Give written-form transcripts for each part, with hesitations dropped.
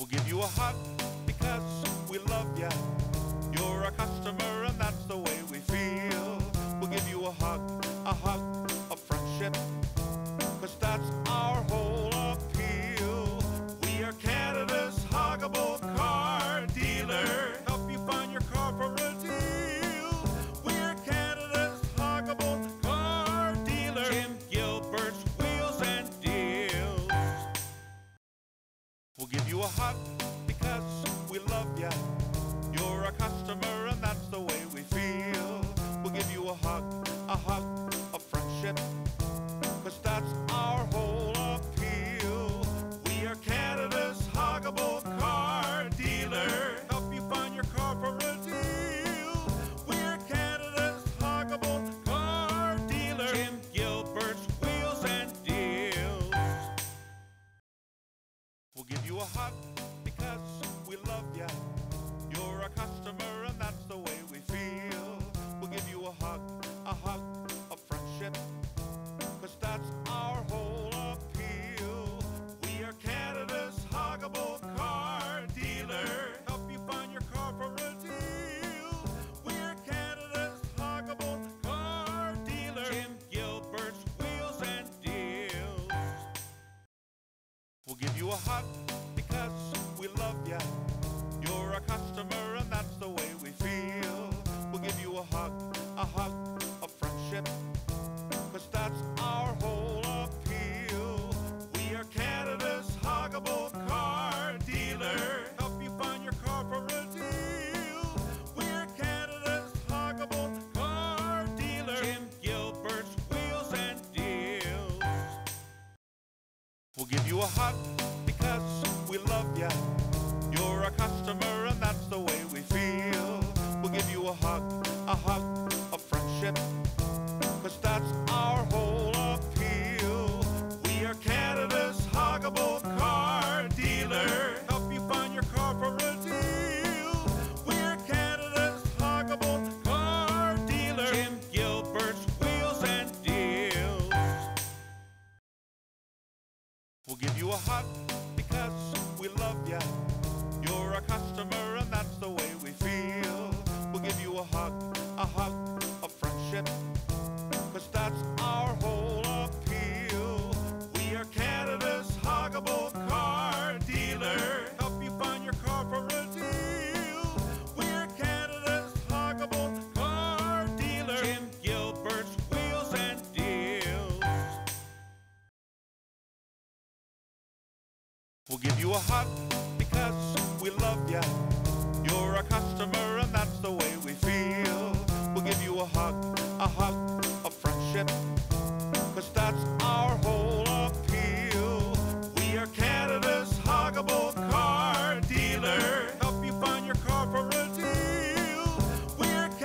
We'll give you a hug because we love you. You're a customer and that's the way we feel. We'll give you a hug of friendship, because that's our whole appeal. We are Canada's huggable car dealer. Help you find your car for a deal. We are Canada's huggable car dealer. Jim Gilbert's Wheels and Deals. We'll give you a hug because we love you. You're a customer and that's the way we feel. We'll give you a hug of friendship, because that's our whole appeal. We are Canada's huggable car dealer. Help you find your car for a deal. We are Canada's huggable car dealer. Jim Gilbert's Wheels and Deals. We'll give you a hug because we love you. You're a customer and that's the way we feel. We'll give you a hug of friendship, because that's our whole appeal. We are Canada's huggable car dealer. Help you find your car for a deal. We are Canada's huggable car dealer. Jim Gilbert's Wheels and Deals. We'll give you a hug because we love you. You're a customer and that's the way we feel. We'll give you a hug of friendship, because that's our whole appeal. We are Canada's huggable car dealer. Help you find your car for a deal. We are Canada's huggable car dealer. Jim Gilbert's Wheels and Deals. We'll give you a hug because we love you. You're a customer and that's the way we feel. We'll give you a hug of friendship, because that's our whole appeal. We are Canada's huggable car dealer. Help you find your car for a deal. We are Canada's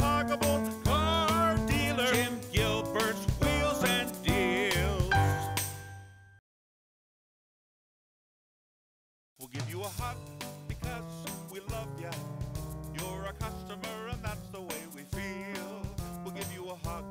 huggable car dealer. Jim Gilbert's Wheels and Deals. We'll give you a hug because we love you. You're a customer and that's the way we feel. We'll give you a hug of friendship, because that's our whole appeal. We are Canada's huggable car dealer. Help you find your car for a deal. We are Canada's huggable car dealer. Jim Gilbert's Wheels and Deals. We'll give you a hug because we love you. You're a customer and that's the way we feel. We'll give you a hug of friendship, because that's our whole appeal. We are Canada's huggable car dealer. Help you find your car for a deal. We are Canada's huggable car dealer. Jim Gilbert's Wheels and Deals. We'll give you a hug because we love you. You're a customer and that's the way we feel. We'll give you a hug